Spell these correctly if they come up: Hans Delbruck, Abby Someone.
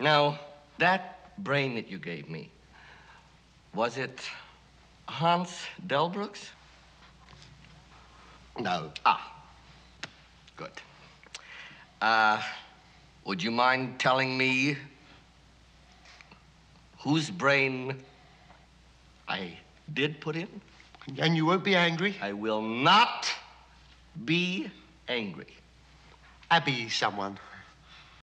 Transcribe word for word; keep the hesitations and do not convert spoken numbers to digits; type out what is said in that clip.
Now, that brain that you gave me, was it Hans Delbruck's? No. Ah, good. Uh, would you mind telling me whose brain I did put in? And you won't be angry? I will not be angry. Abby, someone.